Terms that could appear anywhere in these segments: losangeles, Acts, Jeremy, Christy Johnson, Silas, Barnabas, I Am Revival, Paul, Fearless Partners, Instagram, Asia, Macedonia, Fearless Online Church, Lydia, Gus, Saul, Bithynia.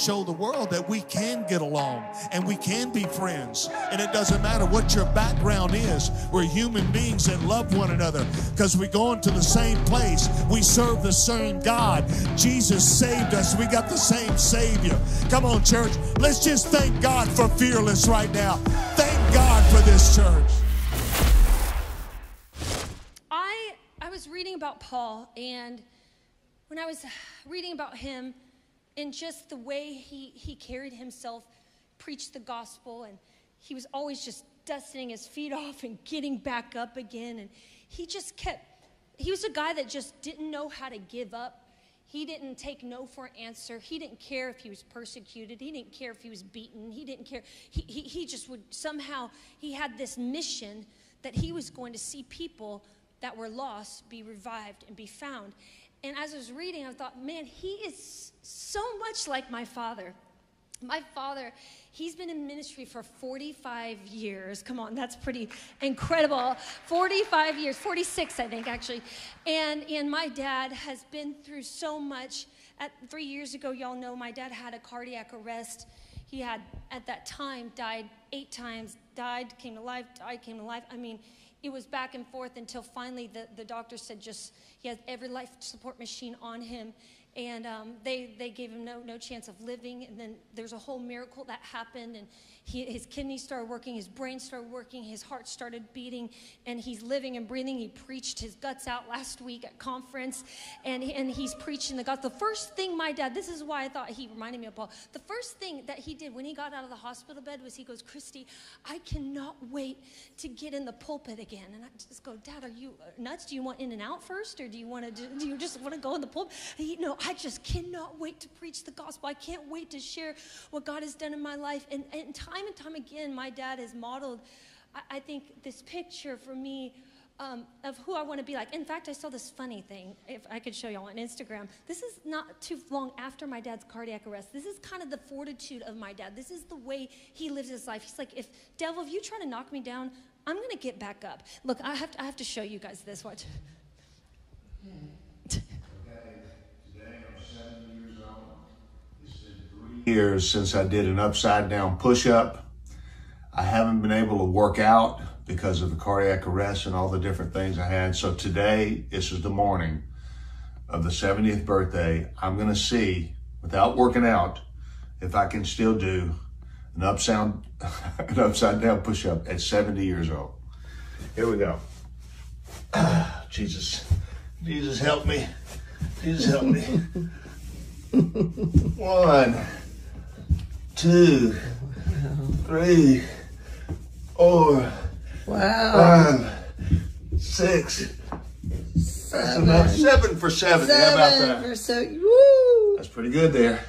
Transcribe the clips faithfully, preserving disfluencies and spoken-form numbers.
show the world that we can get along and we can be friends. And it doesn't matter what your background is. We're human beings that love one another because we're going to the same place. We serve the same God. Jesus saved us. We got the same Savior. Come on, church. Let's just thank God for Fearless right now. Thank God for this church. I, I was reading about Paul, and when I was reading about him and just the way he, he carried himself, preached the gospel, and he was always just dusting his feet off and getting back up again. And he just kept, he was a guy that just didn't know how to give up. He didn't take no for an answer. He didn't care if he was persecuted. He didn't care if he was beaten. He didn't care. He, he, he just would somehow, he had this mission that he was going to see people that were lost be revived and be found. And as I was reading, I thought, man, he is so much like my father. My father, he's been in ministry for forty-five years. Come on, that's pretty incredible. forty-five years, forty-six, I think, actually. And, and my dad has been through so much. At, three years ago, y'all know, my dad had a cardiac arrest. He had, at that time, died eight times, died, came to life, died, came to life. I mean, it was back and forth until finally the, the doctor said just he has every life support machine on him, and um, they, they gave him no, no chance of living. And then there's a whole miracle that happened, and he, his kidneys started working, his brain started working, his heart started beating, and he's living and breathing. He preached his guts out last week at conference, and, and he's preaching the gospel. The first thing my dad, this is why I thought he reminded me of Paul, the first thing that he did when he got out of the hospital bed was he goes, "Christy, I cannot wait to get in the pulpit again." And I just go, "Dad, are you nuts? Do you want in and out first, or do you want to do, do you just want to go in the pulpit?" He, "No, I just cannot wait to preach the gospel. I can't wait to share what God has done in my life." And, and time and time again, my dad has modeled, I, I think, this picture for me um, of who I want to be like. In fact, I saw this funny thing, if I could show y'all on Instagram. This is not too long after my dad's cardiac arrest. This is kind of the fortitude of my dad. This is the way he lives his life. He's like, "If, devil, if you try to knock me down, I'm going to get back up." Look, I have to, I have to show you guys this. Watch. Years since I did an upside down push-up. I haven't been able to work out because of the cardiac arrest and all the different things I had. So today, this is the morning of the seventieth birthday. I'm going to see, without working out, if I can still do an upside, an upside down push-up at seventy years old. Here we go. Ah, Jesus. Jesus, help me. Jesus, help me. One. Two, three, four, wow. Five, six, seven. That's about seven for seven. seven How about that? For seven. Woo. That's pretty good there.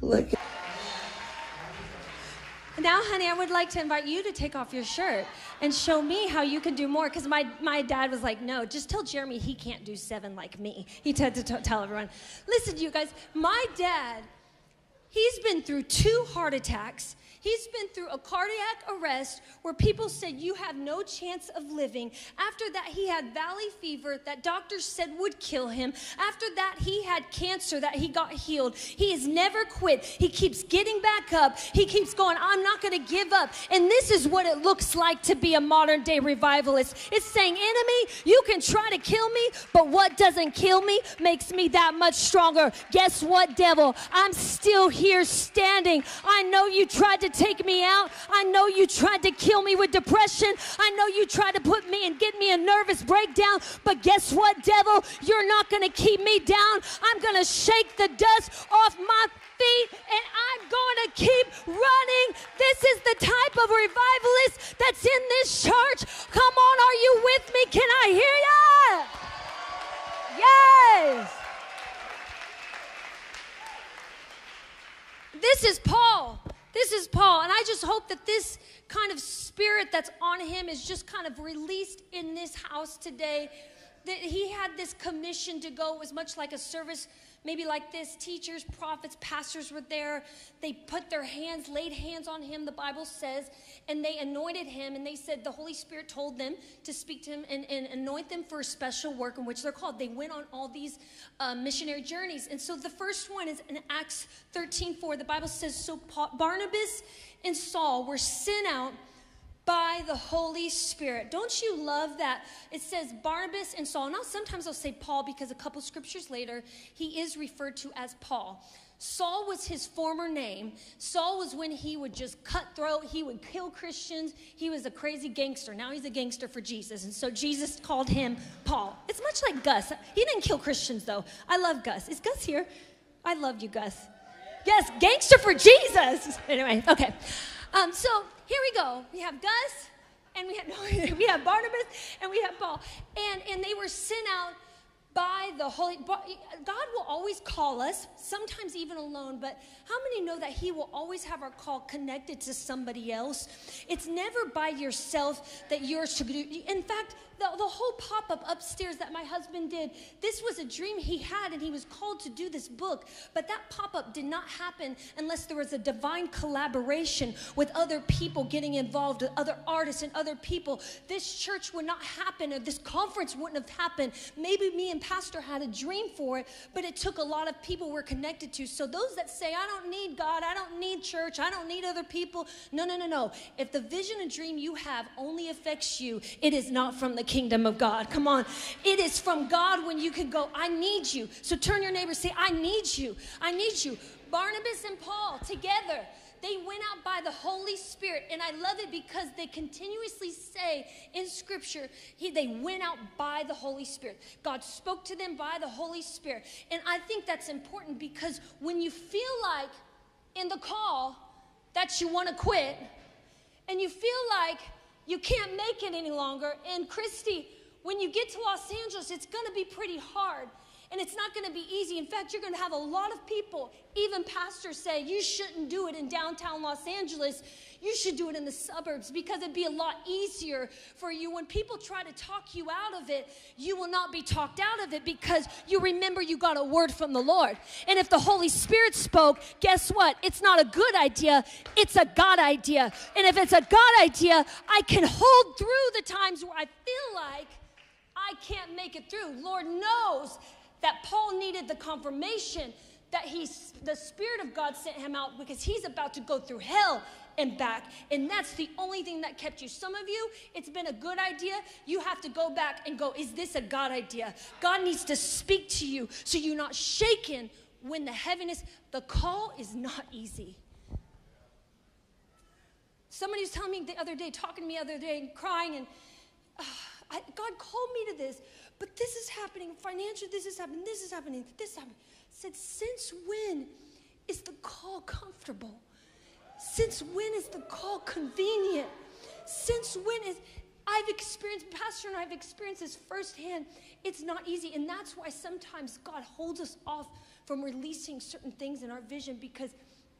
Look. Now, honey, I would like to invite you to take off your shirt and show me how you can do more. Because my, my dad was like, "No, just tell Jeremy he can't do seven like me." He had to t tell everyone. Listen, you guys, my dad, he's been through two heart attacks. He's been through a cardiac arrest where people said you have no chance of living. After that, he had valley fever that doctors said would kill him. After that, he had cancer that he got healed. He has never quit. He keeps getting back up. He keeps going, "I'm not going to give up." And this is what it looks like to be a modern-day revivalist. It's saying, "Enemy, you can try to kill me, but what doesn't kill me makes me that much stronger." Guess what, devil? I'm still here. Here standing. I know you tried to take me out. I know you tried to kill me with depression. I know you tried to put me and get me a nervous breakdown. But guess what, devil? You're not going to keep me down. I'm going to shake the dust off my feet, and I'm going to keep running. This is the type of revivalist that's in this church. Come on, are you with me? Can I hear ya? Yes. This is Paul. This is Paul. And I just hope that this kind of spirit that's on him is just kind of released in this house today. That he had this commission to go. It was much like a service maybe like this. Teachers, prophets, pastors were there. They put their hands, laid hands on him, the Bible says, and they anointed him. And they said the Holy Spirit told them to speak to him and, and anoint them for a special work in which they're called. They went on all these uh, missionary journeys. And so the first one is in Acts thirteen four. The Bible says, so Paul, Barnabas and Saul were sent out by the Holy Spirit. Don't you love that? It says Barnabas and Saul. Now, sometimes I'll say Paul because a couple scriptures later, he is referred to as Paul. Saul was his former name. Saul was when he would just cutthroat. He would kill Christians. He was a crazy gangster. Now he's a gangster for Jesus. And so Jesus called him Paul. It's much like Gus. He didn't kill Christians, though. I love Gus. Is Gus here? I love you, Gus. Yes, gangster for Jesus. Anyway, okay. Um, so here we go. We have Gus, and we have, we have Barnabas, and we have Paul. And, and they were sent out by the Holy... God will always call us, sometimes even alone, but how many know that he will always have our call connected to somebody else? It's never by yourself that you're... In fact, the, the whole pop-up upstairs that my husband did, this was a dream he had, and he was called to do this book, but that pop-up did not happen unless there was a divine collaboration with other people getting involved, with other artists and other people. This church would not happen, or this conference wouldn't have happened. Maybe me and Pastor had a dream for it, but it took a lot of people we're connected to. So those that say, I don't need God, I don't need church, I don't need other people. No, no, no, no. If the vision and dream you have only affects you, it is not from the kingdom of God. Come on. It is from God when you can go, I need you. So turn your neighbor and say, I need you. I need you. Barnabas and Paul together, they went out by the Holy Spirit. And I love it because they continuously say in Scripture, he, they went out by the Holy Spirit. God spoke to them by the Holy Spirit. And I think that's important because when you feel like in the call that you want to quit and you feel like you can't make it any longer, and Christy, when you get to Los Angeles, it's going to be pretty hard. And it's not going to be easy. In fact, you're going to have a lot of people, even pastors, say, you shouldn't do it in downtown Los Angeles. You should do it in the suburbs because it'd be a lot easier for you. When people try to talk you out of it, you will not be talked out of it because you remember you got a word from the Lord. And if the Holy Spirit spoke, guess what? It's not a good idea. It's a God idea. And if it's a God idea, I can hold through the times where I feel like I can't make it through. Lord knows that Paul needed the confirmation that he, the Spirit of God sent him out because he's about to go through hell and back. And that's the only thing that kept you. Some of you, it's been a good idea. You have to go back and go, is this a God idea? God needs to speak to you so you're not shaken when the heaviness. The call is not easy. Somebody was telling me the other day, talking to me the other day and crying and, uh, I, God called me to this, but this is happening. Financially, this is happening. This is happening. This is happening. I said, since when is the call comfortable? Since when is the call convenient? Since when is... I've experienced, Pastor and I have experienced this firsthand. It's not easy, and that's why sometimes God holds us off from releasing certain things in our vision because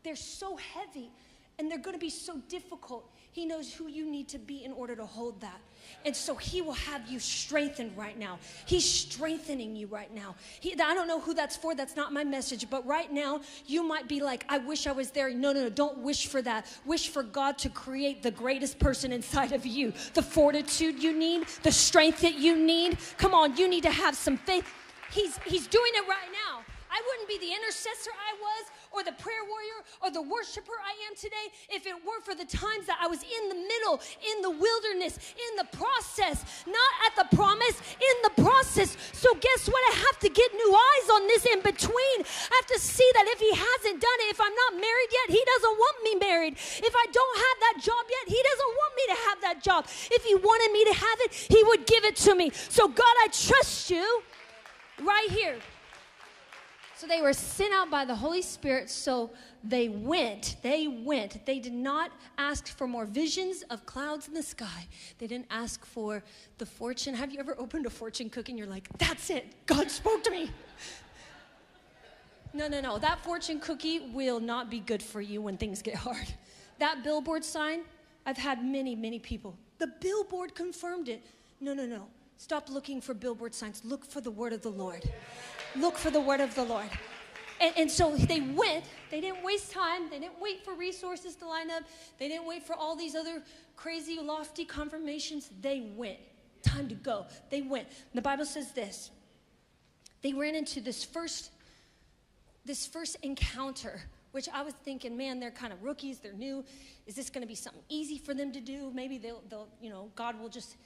they're so heavy. And they're going to be so difficult. He knows who you need to be in order to hold that. And so he will have you strengthened right now. He's strengthening you right now. He, I don't know who that's for. That's not my message. But right now, you might be like, I wish I was there. No, no, no. Don't wish for that. Wish for God to create the greatest person inside of you. The fortitude you need. The strength that you need. Come on. You need to have some faith. He's, he's doing it right now. I wouldn't be the intercessor I was or the prayer warrior or the worshiper I am today if it weren't for the times that I was in the middle, in the wilderness, in the process, not at the promise, in the process. So guess what? I have to get new eyes on this in between. I have to see that if he hasn't done it, if I'm not married yet, he doesn't want me married. If I don't have that job yet, he doesn't want me to have that job. If he wanted me to have it, he would give it to me. So God, I trust you right here. So they were sent out by the Holy Spirit, so they went. They went. They did not ask for more visions of clouds in the sky. They didn't ask for the fortune. Have you ever opened a fortune cookie and you're like, that's it. God spoke to me. No, no, no. That fortune cookie will not be good for you when things get hard. That billboard sign, I've had many, many people. The billboard confirmed it. No, no, no. Stop looking for billboard signs. Look for the word of the Lord. Look for the word of the Lord. And, and so they went. They didn't waste time. They didn't wait for resources to line up. They didn't wait for all these other crazy, lofty confirmations. They went. Time to go. They went. And the Bible says this. They ran into this first, this first encounter, which I was thinking, man, they're kind of rookies. They're new. Is this going to be something easy for them to do? Maybe they'll, they'll, you know, God will just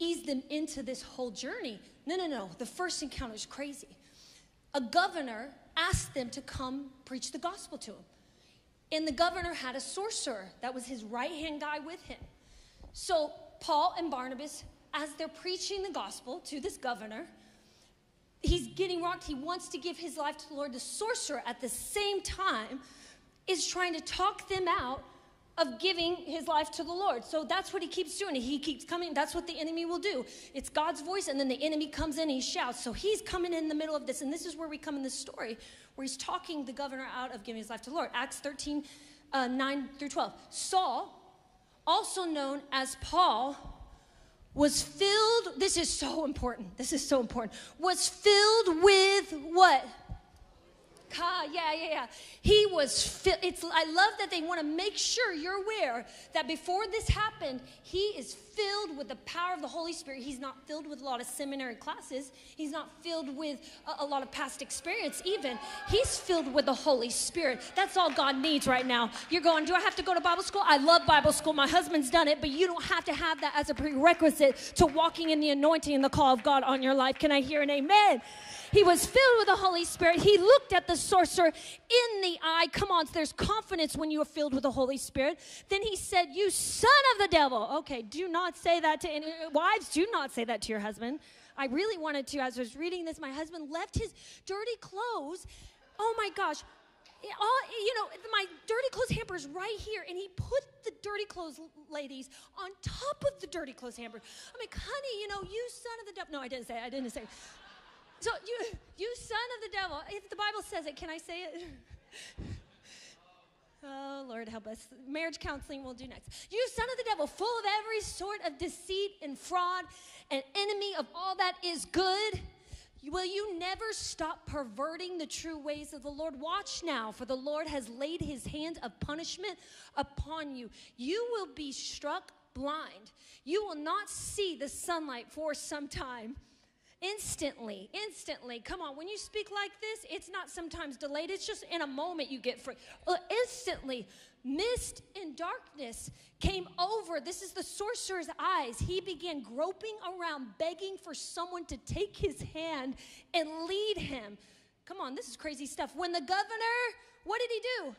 ease them into this whole journey. No, no, no. The first encounter is crazy. A governor asked them to come preach the gospel to him. And the governor had a sorcerer. That was his right-hand guy with him. So Paul and Barnabas, as they're preaching the gospel to this governor, he's getting rocked. He wants to give his life to the Lord. The sorcerer, at the same time, is trying to talk them out of giving his life to the Lord. So that's what he keeps doing. He keeps coming. That's what the enemy will do. It's God's voice, and then the enemy comes in and he shouts. So he's coming in the middle of this, and this is where we come in this story, where he's talking the governor out of giving his life to the Lord. Acts thirteen, uh, nine through twelve. Saul, also known as Paul, was filled, this is so important, this is so important, was filled with what? Ah, yeah, yeah, yeah. He was, fi- it's, I love that they want to make sure you're aware that before this happened, he is filled with the power of the Holy Spirit. He's not filled with a lot of seminary classes. He's not filled with a, a lot of past experience even. He's filled with the Holy Spirit. That's all God needs right now. You're going, do I have to go to Bible school? I love Bible school. My husband's done it, but you don't have to have that as a prerequisite to walking in the anointing and the call of God on your life. Can I hear an amen? He was filled with the Holy Spirit. He looked at the sorcerer in the eye. Come on, there's confidence when you are filled with the Holy Spirit. Then he said, you son of the devil. Okay, do not say that to any wives. Do not say that to your husband. I really wanted to. As I was reading this, my husband left his dirty clothes. Oh, my gosh. All, you know, my dirty clothes hamper is right here, and he put the dirty clothes, ladies, on top of the dirty clothes hamper. I'm like, honey, you know, you son of the devil. No, I didn't say it. I didn't say it. So you, you son of the devil, if the Bible says it, can I say it? Oh, Lord, help us. Marriage counseling we'll do next. You son of the devil, full of every sort of deceit and fraud, an enemy of all that is good. Will you never stop perverting the true ways of the Lord? Watch now, for the Lord has laid his hand of punishment upon you. You will be struck blind. You will not see the sunlight for some time. Instantly, instantly. Come on, when you speak like this, it's not sometimes delayed. It's just in a moment you get free. Uh, instantly, mist and darkness came over. This is the sorcerer's eyes. He began groping around, begging for someone to take his hand and lead him. Come on, this is crazy stuff. When the governor, what did he do?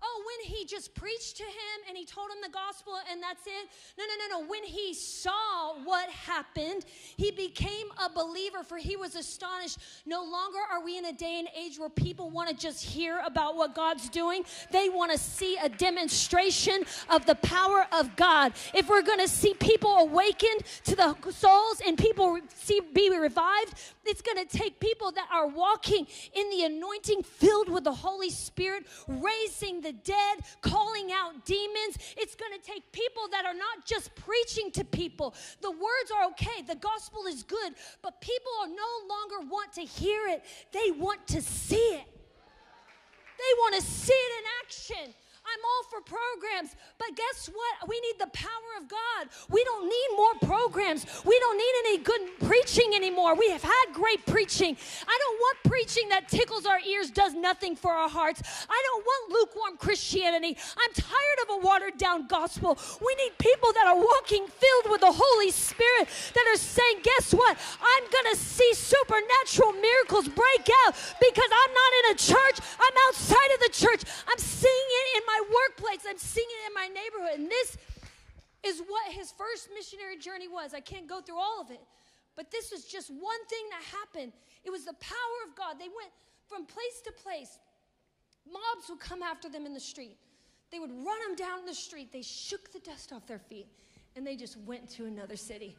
Oh, when he just preached to him and he told him the gospel and that's it? No, no, no, no. When he saw what happened, he became a believer, for he was astonished. No longer are we in a day and age where people want to just hear about what God's doing. They want to see a demonstration of the power of God. If we're going to see people awakened to the souls and people see, be revived, it's going to take people that are walking in the anointing, filled with the Holy Spirit, raising the The dead, calling out demons. It's going to take people that are not just preaching to people. The words are okay. The gospel is good, but people are no longer want to hear it. They want to see it. They want to see it in action. I'm all for programs, but guess what? We need the power of God. We don't need more programs. We don't need any good preaching anymore. We have had great preaching. I don't want preaching that tickles our ears, does nothing for our hearts. I don't want lukewarm Christianity. I'm tired of a watered-down gospel. We need people that are walking filled with the Holy Spirit, that are saying, guess what? I'm going to see supernatural miracles break out because I'm not in a church. I'm outside of the church. I'm seeing it in my workplace. I'm seeing it in my neighborhood. And this is what his first missionary journey was. I can't go through all of it, but this was just one thing that happened. It was the power of God. They went from place to place. Mobs would come after them in the street. They would run them down the street. They shook the dust off their feet, and they just went to another city.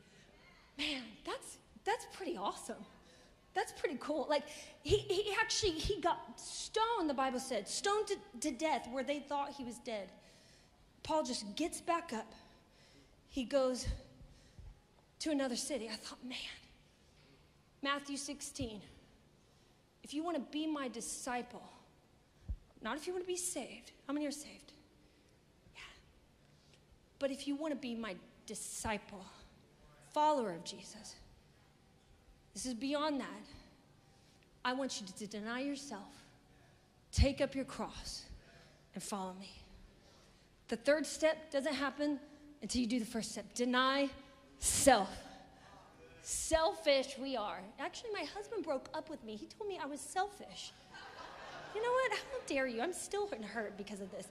Man, that's that's pretty awesome. That's pretty cool. Like, he, he actually, he got stoned, the Bible said, stoned to, to death, where they thought he was dead. Paul just gets back up. He goes to another city. I thought, man, Matthew sixteen, if you want to be my disciple, not if you want to be saved. How many are saved? Yeah. But if you want to be my disciple, follower of Jesus, this is beyond that. I want you to deny yourself, take up your cross, and follow me. The third step doesn't happen until you do the first step. Deny self. Selfish we are. Actually, my husband broke up with me. He told me I was selfish. You know what? How dare you? I'm still hurt because of this.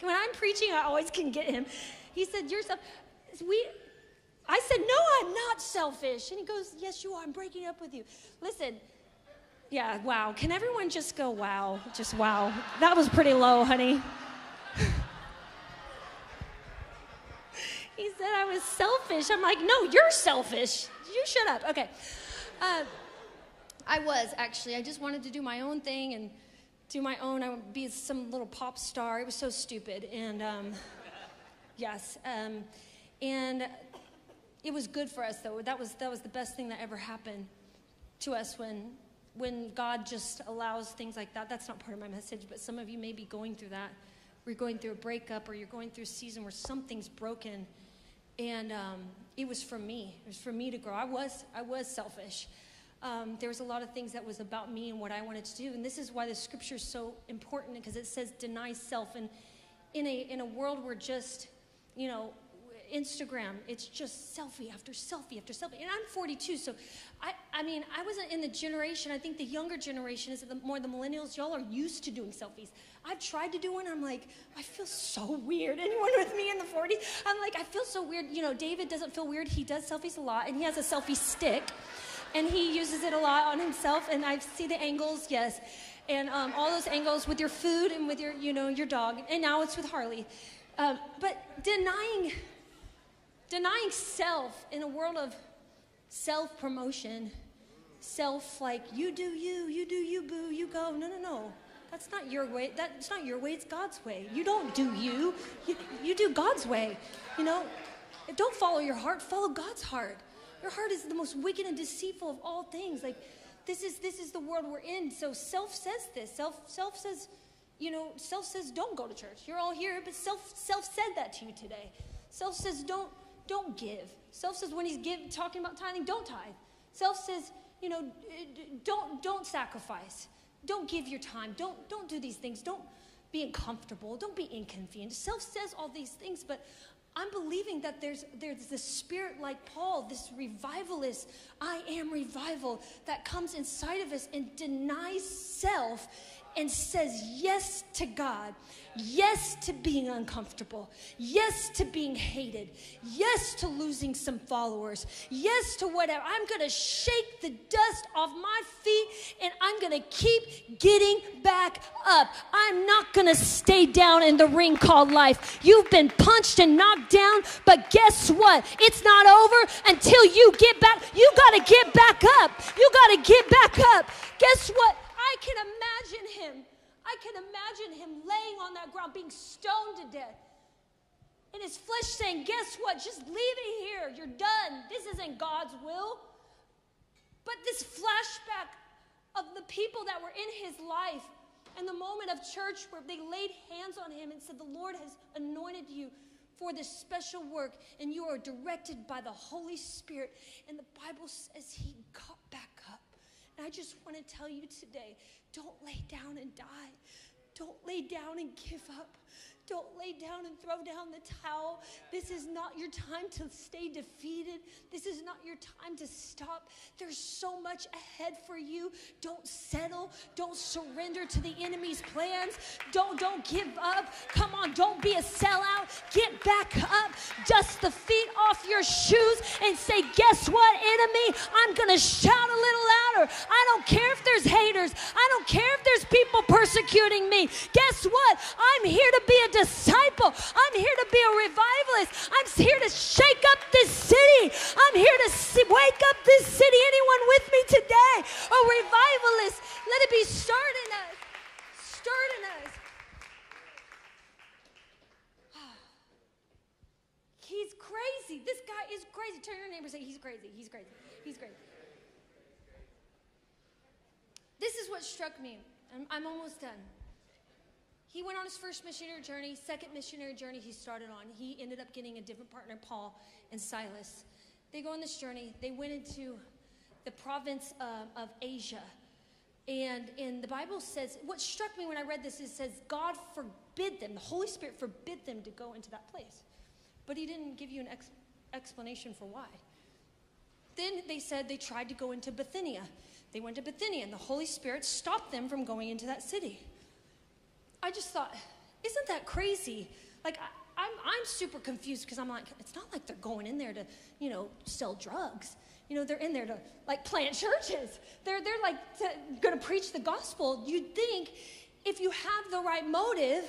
When I'm preaching, I always can get him. He said, you're selfish. We, I said, no, I'm not selfish. And he goes, yes, you are. I'm breaking up with you. Listen. Yeah, wow. Can everyone just go, wow? Just wow. That was pretty low, honey. He said I was selfish. I'm like, no, you're selfish. You shut up. Okay. Uh, I was, actually. I just wanted to do my own thing and do my own. I would be some little pop star. It was so stupid. And, um, yes. Um, and it was good for us, though. That was, that was the best thing that ever happened to us when, when God just allows things like that. That's not part of my message, but some of you may be going through that. We're going through a breakup, or you're going through a season where something's broken. And um, it was for me. It was for me to grow. I was, I was selfish. Um, there was a lot of things that was about me and what I wanted to do. And this is why the scripture is so important, because it says deny self. And in a, in a world where just, you know, Instagram, it's just selfie after selfie after selfie. And I'm forty-two, so I, I mean, I wasn't in the generation. I think the younger generation is the, more the millennials. Y'all are used to doing selfies. I've tried to do one. I'm like, I feel so weird. Anyone with me in the forties? I'm like, I feel so weird. You know, David doesn't feel weird. He does selfies a lot, and he has a selfie stick, and he uses it a lot on himself. And I see the angles, yes, and um, all those angles with your food and with your, you know, your dog. And now it's with Harley. Um, but denying. Denying self in a world of self-promotion, self like you do you, you do you, boo, you go. No, no, no. That's not your way. That's not your way. It's God's way. You don't do you. You, you do God's way. You know, don't follow your heart. Follow God's heart. Your heart is the most wicked and deceitful of all things. Like this is this is the world we're in. So self says this. Self self says, you know, self says don't go to church. You're all here, but self self said that to you today. Self says don't. Don't give. Self says when he's give, talking about tithing, don't tithe. Self says, you know, don't don't sacrifice. Don't give your time. Don't don't do these things. Don't be uncomfortable. Don't be inconvenient. Self says all these things, but I'm believing that there's there's this spirit like Paul, this revivalist, I am revival, that comes inside of us and denies self and says yes to God, yes to being uncomfortable, yes to being hated, yes to losing some followers, yes to whatever. I'm going to shake the dust off my feet, and I'm going to keep getting back up. I'm not going to stay down in the ring called life. You've been punched and knocked down, but guess what? It's not over until you get back. You got to get back up. You got to get back up. Guess what? I can imagine him. I can imagine him laying on that ground, being stoned to death. And his flesh saying, guess what? Just leave it here. You're done. This isn't God's will. But this flashback of the people that were in his life and the moment of church where they laid hands on him and said, the Lord has anointed you for this special work, and you are directed by the Holy Spirit. And the Bible says he got back up. I just want to tell you today, don't lay down and die. Don't lay down and give up. Don't lay down and throw down the towel. This is not your time to stay defeated. This is not your time to stop. There's so much ahead for you. Don't settle. Don't surrender to the enemy's plans. Don't, don't give up. Come on, don't be a sellout. Get back up. Dust the feet off your shoes and say, guess what, enemy? I'm going to shout a little louder. I don't care if there's haters. I don't care if there's people persecuting me. Guess what? I'm here to be a disciple. I'm here to be a revivalist. I'm here to shake up this city. I'm here to see, wake up this city. Anyone with me today? A revivalist. Let it be stirred in us. Stirred in us. He's crazy. crazy. This guy is crazy. Turn to your neighbor and say, he's crazy. He's crazy. He's crazy. This is what struck me. I'm, I'm almost done. He went on his first missionary journey, second missionary journey he started on. He ended up getting a different partner, Paul and Silas. They go on this journey. They went into the province of, of Asia. And, and the Bible says, what struck me when I read this, it says God forbid them, the Holy Spirit forbid them to go into that place. But he didn't give you an ex- explanation for why. Then they said they tried to go into Bithynia. They went to Bithynia, and the Holy Spirit stopped them from going into that city. I just thought, isn't that crazy? Like, I, I'm, I'm super confused because I'm like, it's not like they're going in there to, you know, sell drugs. You know, they're in there to, like, plant churches. They're, they're like, going to preach the gospel. You'd think if you have the right motive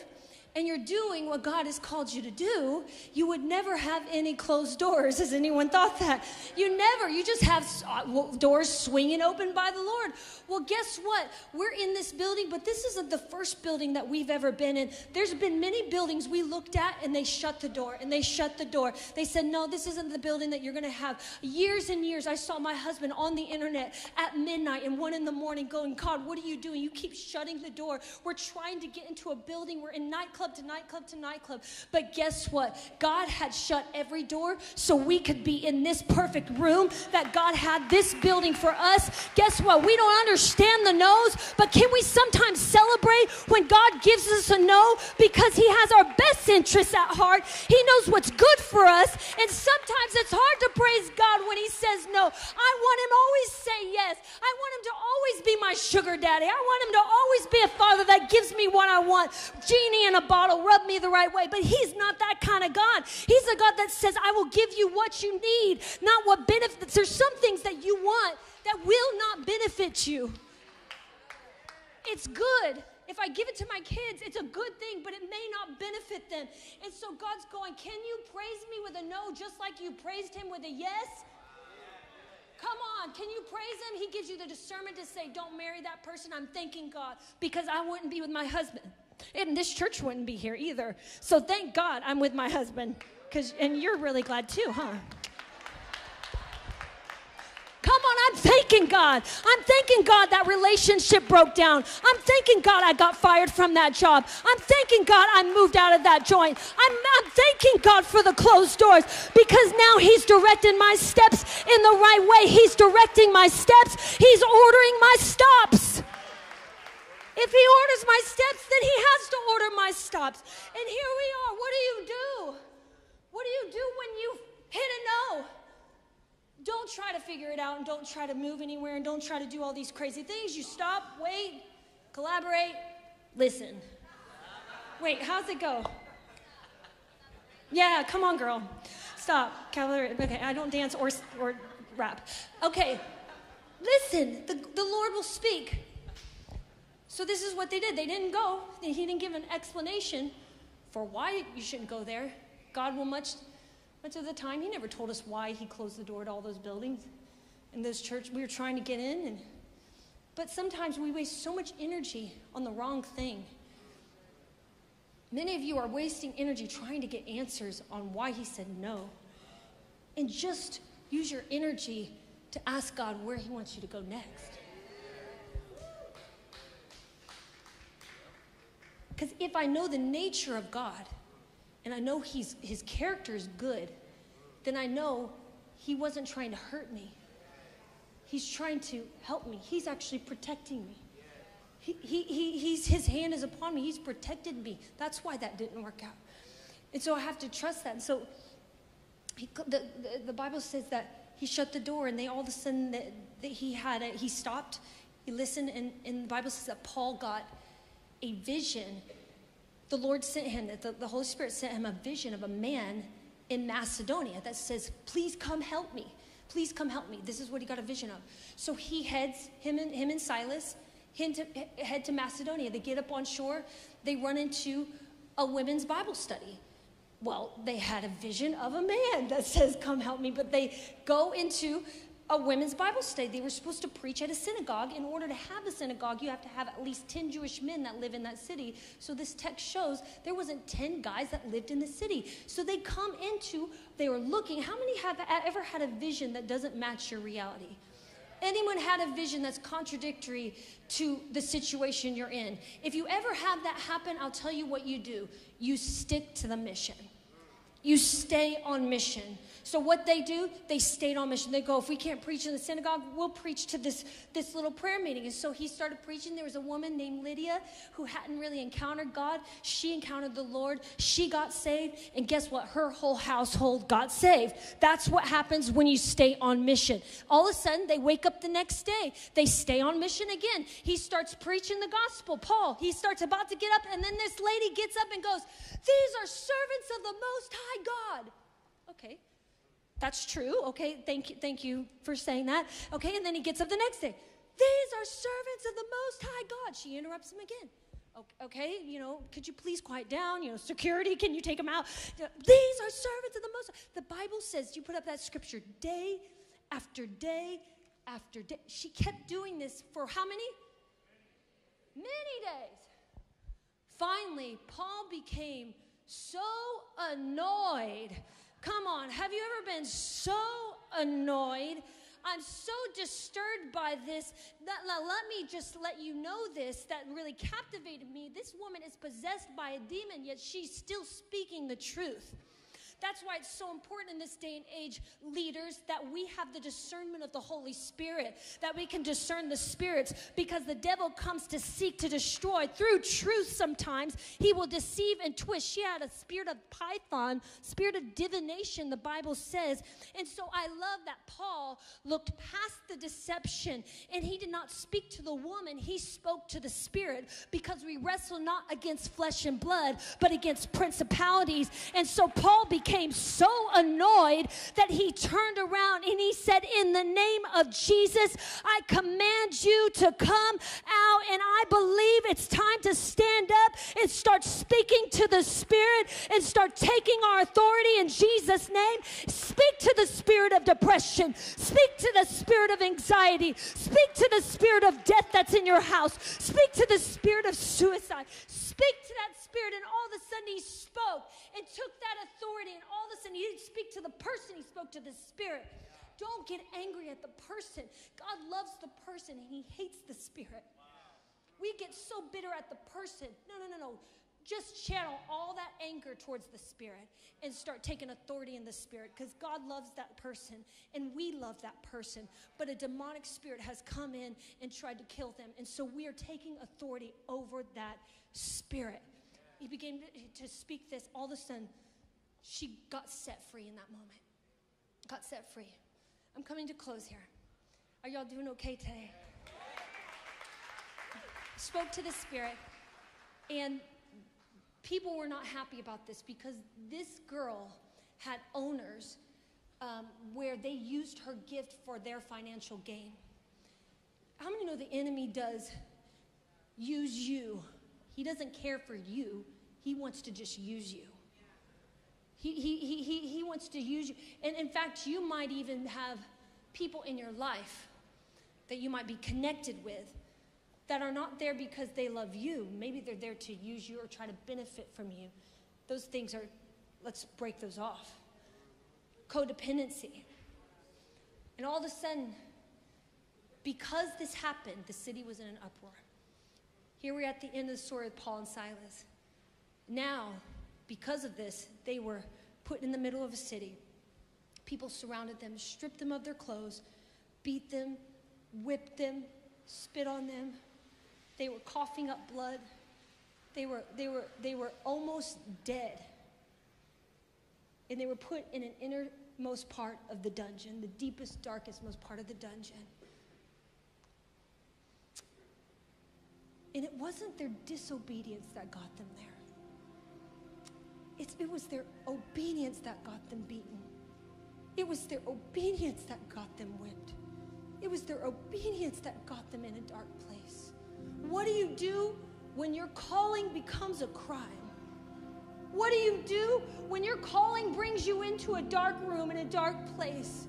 and you're doing what God has called you to do, you would never have any closed doors. Has anyone thought that? You never. You just have doors swinging open by the Lord. Well, guess what? We're in this building, but this isn't the first building that we've ever been in. There's been many buildings we looked at, and they shut the door, and they shut the door. They said, no, this isn't the building that you're going to have. Years and years, I saw my husband on the internet at midnight and one in the morning going, God, what are you doing? You keep shutting the door. We're trying to get into a building. We're in nightclubs. Club to nightclub to nightclub. But guess what? God had shut every door so we could be in this perfect room that God had this building for us. Guess what? We don't understand the no's, but can we sometimes celebrate when God gives us a no because he has our best interests at heart? He knows what's good for us, and sometimes it's hard to praise God when he says no. I want him to always say yes. I want him to always be my sugar daddy. I want him to always be a father that gives me what I want. Genie in a bottle, rub me the right way. But he's not that kind of God. He's a God that says, I will give you what you need, not what benefits. There's some things that you want that will not benefit you. It's good. If I give it to my kids, it's a good thing, but it may not benefit them. And so God's going, can you praise me with a no just like you praised him with a yes? Come on, can you praise him? He gives you the discernment to say, don't marry that person. I'm thanking God because I wouldn't be with my husband. And this church wouldn't be here either. So thank God I'm with my husband. Cause, and you're really glad too, huh? Come on, I'm thanking God. I'm thanking God that relationship broke down. I'm thanking God I got fired from that job. I'm thanking God I moved out of that joint. I'm, I'm thanking God for the closed doors because now he's directing my steps in the right way. He's directing my steps. He's ordering my stops. If he orders my steps, then he has to order my stops. And here we are. What do you do? What do you do when you hit a no? Don't try to figure it out, and don't try to move anywhere, and don't try to do all these crazy things. You stop, wait, collaborate, listen. Wait, how's it go? Yeah, come on, girl. Stop. Collaborate. Okay, I don't dance or, or rap. Okay, listen. The, the Lord will speak. So this is what they did. They didn't go. He didn't give an explanation for why you shouldn't go there. God will much, much of the time, he never told us why he closed the door to all those buildings and those churches we were trying to get in. And, but sometimes we waste so much energy on the wrong thing. Many of you are wasting energy trying to get answers on why he said no. And just use your energy to ask God where he wants you to go next. Because if I know the nature of God, and I know he's, his character is good, then I know he wasn't trying to hurt me. He's trying to help me. He's actually protecting me. He, he, he, he's, his hand is upon me. He's protected me. That's why that didn't work out. And so I have to trust that. And so he, the, the, the Bible says that he shut the door, and they all of a sudden, that he had a, he stopped, he listened, and, and the Bible says that Paul got a vision. The Lord sent him, the, the Holy Spirit sent him a vision of a man in Macedonia that says, please come help me. Please come help me. This is what he got a vision of. So he heads, him and, him and Silas, head to, head to Macedonia. They get up on shore. They run into a women's Bible study. Well, they had a vision of a man that says, come help me. But they go into a women's Bible study. They were supposed to preach at a synagogue. In order to have a synagogue, you have to have at least ten Jewish men that live in that city. So this text shows there wasn't ten guys that lived in the city. So they come into, they were looking. How many have ever had a vision that doesn't match your reality? Anyone had a vision that's contradictory to the situation you're in? If you ever have that happen, I'll tell you what you do. You stick to the mission. You stay on mission. So what they do, they stayed on mission. They go, if we can't preach in the synagogue, we'll preach to this, this little prayer meeting. And so he started preaching. There was a woman named Lydia who hadn't really encountered God. She encountered the Lord. She got saved. And guess what? Her whole household got saved. That's what happens when you stay on mission. All of a sudden, they wake up the next day. They stay on mission again. He starts preaching the gospel. Paul, he starts about to get up. And then this lady gets up and goes, these are servants of the Most High God. Okay, that's true. Okay, thank you, thank you for saying that. Okay, and then he gets up the next day. These are servants of the Most High God. She interrupts him again. Okay, you know, could you please quiet down? You know, security, can you take them out? These are servants of the Most High. The Bible says, you put up that scripture day after day after day. She kept doing this for how many? Many days. Finally, Paul became so annoyed. Come on, have you ever been so annoyed? I'm so disturbed by this. That, now, let me just let you know this that really captivated me. This woman is possessed by a demon, yet she's still speaking the truth. That's why it's so important in this day and age, leaders, that we have the discernment of the Holy Spirit, that we can discern the spirits, because the devil comes to seek to destroy. Through truth sometimes, he will deceive and twist. She had a spirit of Python, spirit of divination, the Bible says. And so I love that Paul looked past the deception, and he did not speak to the woman. He spoke to the spirit, because we wrestle not against flesh and blood, but against principalities. And so Paul became Became so annoyed that he turned around and he said, in the name of Jesus, I command you to come out. And I believe it's time to stand up and start speaking to the Spirit and start taking our authority in Jesus' name. Speak to the spirit of depression. Speak to the spirit of anxiety. Speak to the spirit of death that's in your house. Speak to the spirit of suicide. Speak to that spirit. And all of a sudden he spoke and took that authority, and all of a sudden he didn't speak to the person, he spoke to the spirit. Don't get angry at the person. God loves the person and he hates the spirit. Wow. We get so bitter at the person. No, no, no, no. Just channel all that anger towards the spirit and start taking authority in the spirit, because God loves that person and we love that person. But a demonic spirit has come in and tried to kill them. And so we are taking authority over that spirit. He began to speak this. All of a sudden, she got set free in that moment. Got set free. I'm coming to close here. Are y'all doing okay today? Spoke to the spirit, and people were not happy about this, because this girl had owners um, where they used her gift for their financial gain. How many know the enemy does use you? He doesn't care for you. He wants to just use you. He, he, he, he, he wants to use you. And in fact, you might even have people in your life that you might be connected with that are not there because they love you. Maybe they're there to use you or try to benefit from you. Those things are, let's break those off. Codependency. And all of a sudden, because this happened, the city was in an uproar. Here we're at the end of the story with Paul and Silas. Now, because of this, they were put in the middle of a city. People surrounded them, stripped them of their clothes, beat them, whipped them, spit on them. They were coughing up blood. They were, they were, they were almost dead. And they were put in an innermost part of the dungeon, the deepest, darkest, most part of the dungeon. And it wasn't their disobedience that got them there. It's, it was their obedience that got them beaten. It was their obedience that got them whipped. It was their obedience that got them in a dark place. What do you do when your calling becomes a crime? What do you do when your calling brings you into a dark room in a dark place?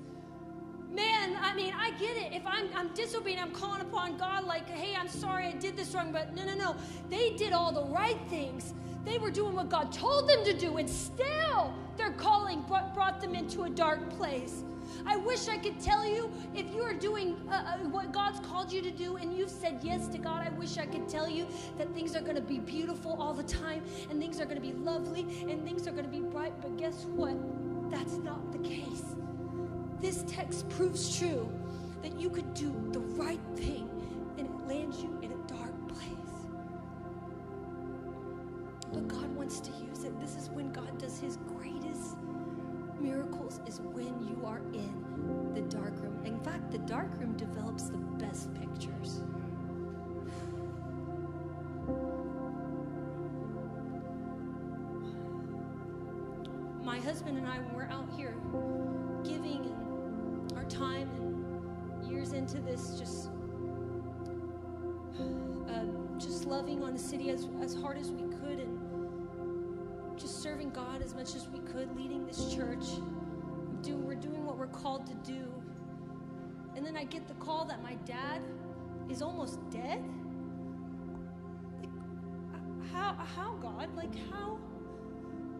man, I mean, I get it. If I'm, I'm disobedient, I'm calling upon God like, hey, I'm sorry I did this wrong. But no, no, no. They did all the right things. They were doing what God told them to do, and still their calling brought them into a dark place. I wish I could tell you if you are doing uh, what God's called you to do and you've said yes to God, I wish I could tell you that things are going to be beautiful all the time and things are going to be lovely and things are going to be bright. But guess what? That's not the case. This text proves true that you could do the right thing and it lands you in a dark place. But God wants to use it. This is when God does his greatest miracles, is when you are in the dark room. In fact, the dark room develops the best pictures. My husband and I, when we're out here giving and our time and years into this, just uh, just loving on the city as, as hard as we could, and just serving God as much as we could, leading this church. Do, we're doing what we're called to do. And then I get the call that my dad is almost dead. Like, how, how, God? Like, how,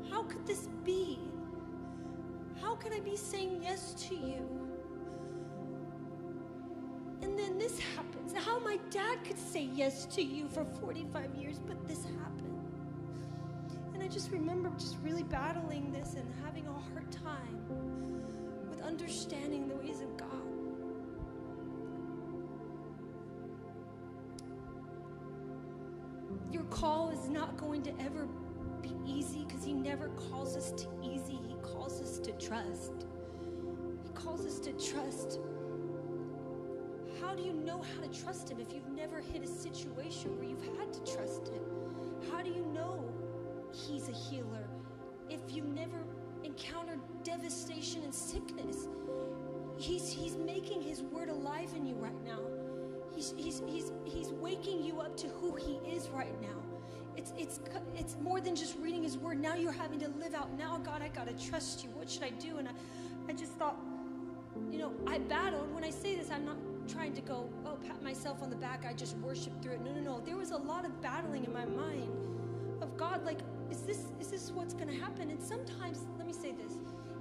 how could this be? How could I be saying yes to you? And then this happens. How my dad could say yes to you for forty-five years, but this happened. I just remember just really battling this and having a hard time with understanding the ways of God. Your call is not going to ever be easy, because he never calls us to easy. He calls us to trust. He calls us to trust. How do you know how to trust him if you've never hit a situation where you've had to trust him? How do you know he's a healer if you've never encountered devastation and sickness? He's, he's making his word alive in you right now. He's, he's, he's, he's waking you up to who he is right now. It's, it's, it's more than just reading his word. Now you're having to live out. Now, God, I got to trust you. What should I do? And I, I just thought, you know, I battled. When I say this, I'm not trying to go, oh, pat myself on the back. I just worshiped through it. No, no, no. There was a lot of battling in my mind of God, like, Is this, is this what's going to happen? And sometimes, let me say this,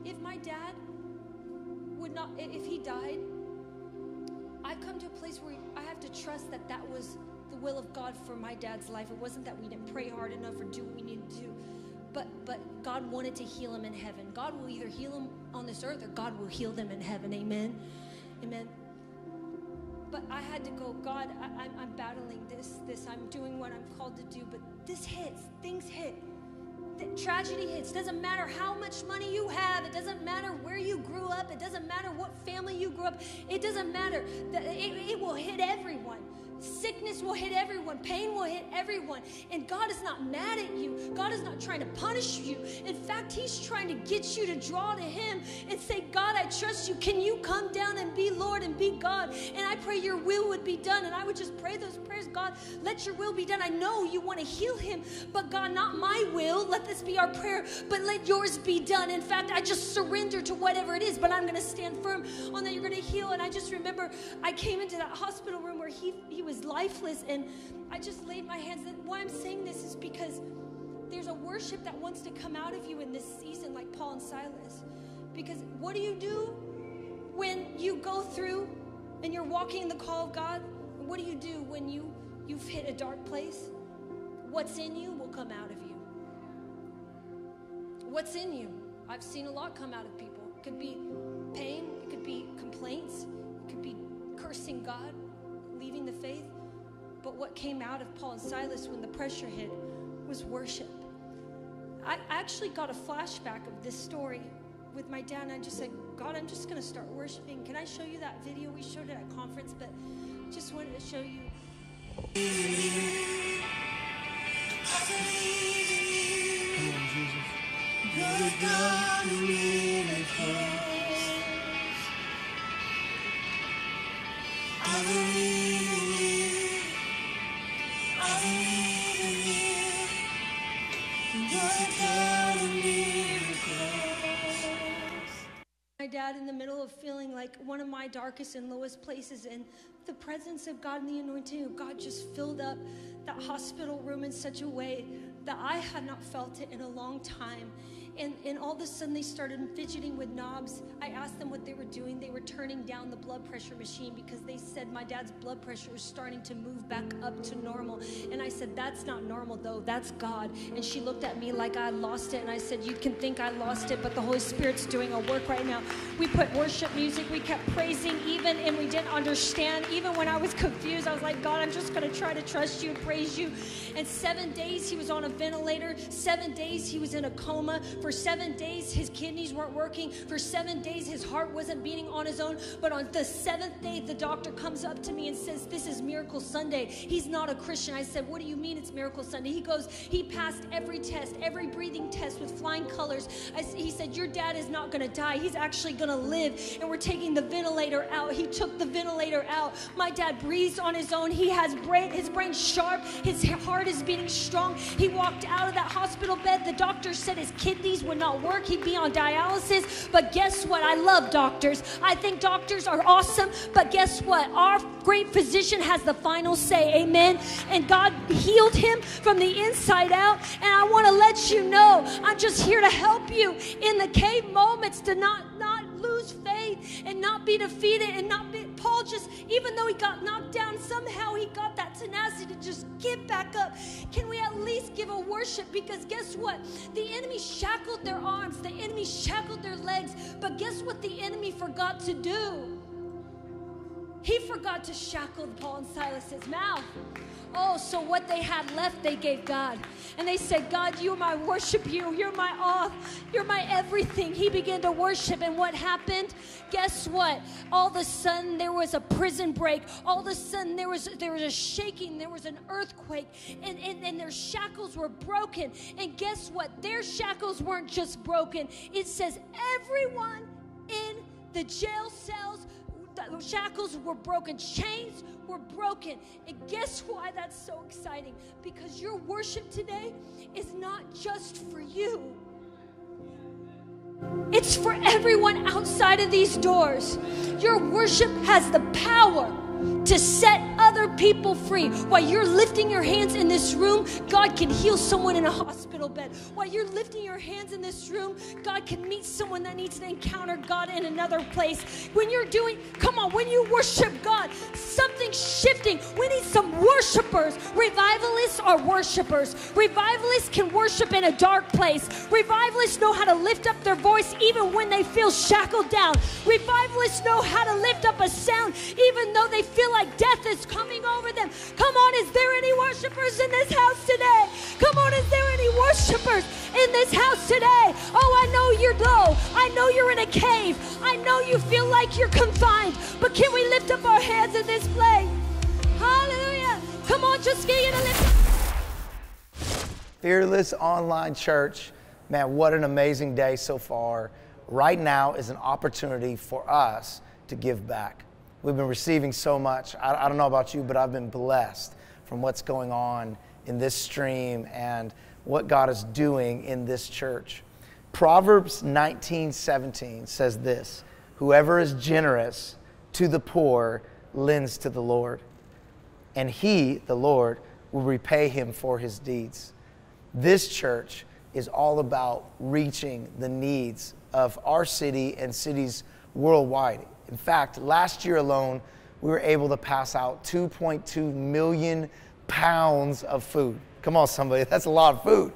if my dad would not, if he died, I've come to a place where I have to trust that that was the will of God for my dad's life. It wasn't that we didn't pray hard enough or do what we needed to do, but, but God wanted to heal him in heaven. God will either heal him on this earth or God will heal them in heaven. Amen. Amen. But I had to go, God, I, I'm, I'm battling this, this, I'm doing what I'm called to do, but this hits, things hit. Tragedy hits. Doesn't matter how much money you have. It doesn't matter where you grew up. It doesn't matter what family you grew up. It doesn't matter. It, it will hit everyone. Sickness will hit everyone. Pain will hit everyone. And God is not mad at you. God is not trying to punish you. In fact, he's trying to get you to draw to him and say, God, I trust you. Can you come down and be Lord and be God? And I pray your will would be done. And I would just pray those prayers. God, let your will be done. I know you want to heal him, but God, not my will. Let this be our prayer, but let yours be done. In fact, I just surrender to whatever it is, but I'm going to stand firm on that you're going to heal. And I just remember I came into that hospital room where he, he was lifeless, and I just laid my hands. Why I'm saying this is because there's a worship that wants to come out of you in this season, like Paul and Silas. Because what do you do when you go through and you're walking in the call of God? And what do you do when you you've hit a dark place? What's in you will come out of you. What's in you? I've seen a lot come out of people. It could be pain, it could be complaints, it could be cursing God, leaving the faith. But what came out of Paul and Silas when the pressure hit was worship. I actually got a flashback of this story with my dad, and I just said, God, I'm just going to start worshiping. Can I show you that video? We showed it at conference, but just wanted to show you. I believe in you. I believe in you, I believe in you, you're the God of miracles. My dad in the middle of feeling like one of my darkest and lowest places, and the presence of God and the anointing of God just filled up that hospital room in such a way that I had not felt it in a long time. And, and all of a sudden they started fidgeting with knobs. I asked them what they were doing. They were turning down the blood pressure machine because they said my dad's blood pressure was starting to move back up to normal. And I said, that's not normal though, that's God. And she looked at me like I lost it. And I said, you can think I lost it, but the Holy Spirit's doing a work right now. We put worship music, we kept praising even, and we didn't understand. Even when I was confused, I was like, God, I'm just gonna try to trust you and praise you. And seven days he was on a ventilator. Seven days he was in a coma. For seven days, his kidneys weren't working. For seven days, his heart wasn't beating on his own. But on the seventh day, the doctor comes up to me and says, this is Miracle Sunday. He's not a Christian. I said, what do you mean it's Miracle Sunday? He goes, he passed every test, every breathing test with flying colors. I, he said, your dad is not going to die. He's actually going to live. And we're taking the ventilator out. He took the ventilator out. My dad breathes on his own. He has brain, his brain's sharp. His heart is beating strong. He walked out of that hospital bed. The doctor said his kidney would not work. He'd be on dialysis. But guess what? I love doctors. I think doctors are awesome. But guess what? Our great physician has the final say. Amen. And God healed him from the inside out. And I want to let you know, I'm just here to help you in the cave moments to not, not lose faith and not be defeated and not be. Paul just, even though he got knocked down, somehow he got that tenacity to just get back up. Can we at least give a worship? Because guess what? The enemy shackled their arms. The enemy shackled their legs. But guess what the enemy forgot to do? He forgot to shackle Paul and Silas's mouth. Oh, so what they had left, they gave God. And they said, God, you're my worship, you. You're my all. You're my everything. He began to worship. And what happened? Guess what? All of a sudden, there was a prison break. All of a sudden, there was, there was a shaking. There was an earthquake. And, and, and their shackles were broken. And guess what? Their shackles weren't just broken. It says, everyone in the jail cells, the shackles were broken, chains were broken. And guess why that's so exciting? Because your worship today is not just for you. It's for everyone outside of these doors. Your worship has the power to set other people free. While you're lifting your hands in this room, God can heal someone in a hospital bed. While you're lifting your hands in this room, God can meet someone that needs to encounter God in another place. When you're doing, come on, when you worship God, something's shifting. We need some worshipers. Revivalists are worshipers. Revivalists can worship in a dark place. Revivalists know how to lift up their voice even when they feel shackled down. Revivalists know how to lift up a sound even though they feel like death is coming over them. Come on, is there any worshipers in this house today? Come on, is there any worshipers in this house today? Oh, I know you're low. I know you're in a cave. I know you feel like you're confined. But can we lift up our hands in this place? Hallelujah. Come on, just get a lift up. Fearless Online Church. Man, what an amazing day so far. Right now is an opportunity for us to give back. We've been receiving so much. I, I don't know about you, but I've been blessed from what's going on in this stream and what God is doing in this church. Proverbs nineteen seventeen says this, whoever is generous to the poor lends to the Lord, and he, the Lord, will repay him for his deeds. This church is all about reaching the needs of our city and cities worldwide. In fact, last year alone, we were able to pass out two point two million pounds of food. Come on, somebody, that's a lot of food.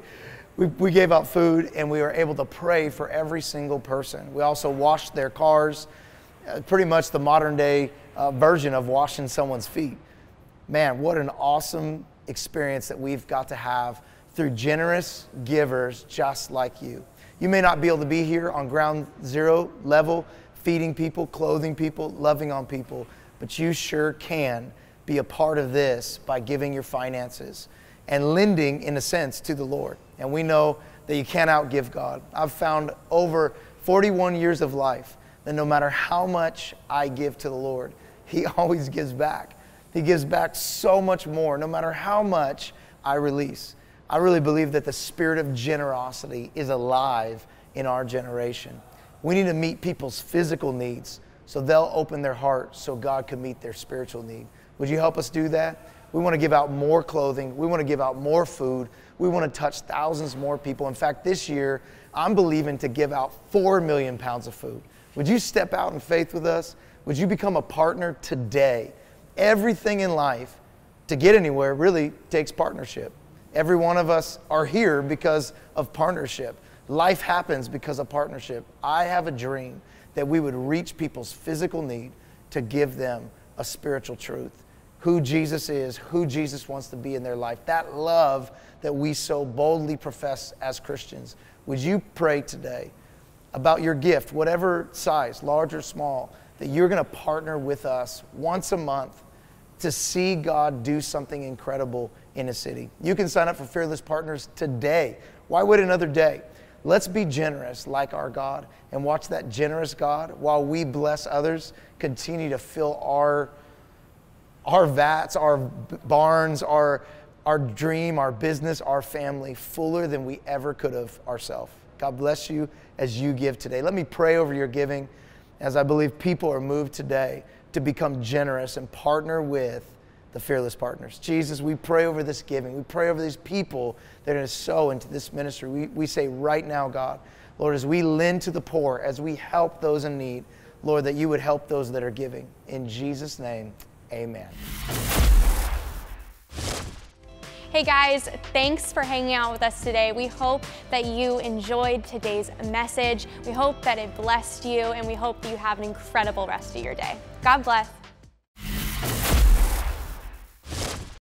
We, we gave out food, and we were able to pray for every single person. We also washed their cars, uh, pretty much the modern day uh, version of washing someone's feet. Man, what an awesome experience that we've got to have through generous givers just like you. You may not be able to be here on ground zero level, feeding people, clothing people, loving on people, but you sure can be a part of this by giving your finances and lending, in a sense, to the Lord. And we know that you can't outgive God. I've found over forty-one years of life that no matter how much I give to the Lord, He always gives back. He gives back so much more, no matter how much I release. I really believe that the spirit of generosity is alive in our generation. We need to meet people's physical needs so they'll open their heart so God can meet their spiritual need. Would you help us do that? We want to give out more clothing. We want to give out more food. We want to touch thousands more people. In fact, this year, I'm believing to give out four million pounds of food. Would you step out in faith with us? Would you become a partner today? Everything in life, to get anywhere, really takes partnership. Every one of us are here because of partnership. Life happens because of partnership. I have a dream that we would reach people's physical need to give them a spiritual truth. Who Jesus is, who Jesus wants to be in their life. That love that we so boldly profess as Christians. Would you pray today about your gift, whatever size, large or small, that you're going to partner with us once a month to see God do something incredible in a city. You can sign up for Fearless Partners today. Why wait another day? Let's be generous like our God and watch that generous God, while we bless others, continue to fill our, our vats, our barns, our, our dream, our business, our family, fuller than we ever could have ourselves. God bless you as you give today. Let me pray over your giving, as I believe people are moved today to become generous and partner with the Fearless Partners. Jesus, we pray over this giving. We pray over these people that are going to sow into this ministry. We, we say right now, God, Lord, as we lend to the poor, as we help those in need, Lord, that you would help those that are giving. In Jesus' name, amen. Hey guys, thanks for hanging out with us today. We hope that you enjoyed today's message. We hope that it blessed you, and we hope that you have an incredible rest of your day. God bless.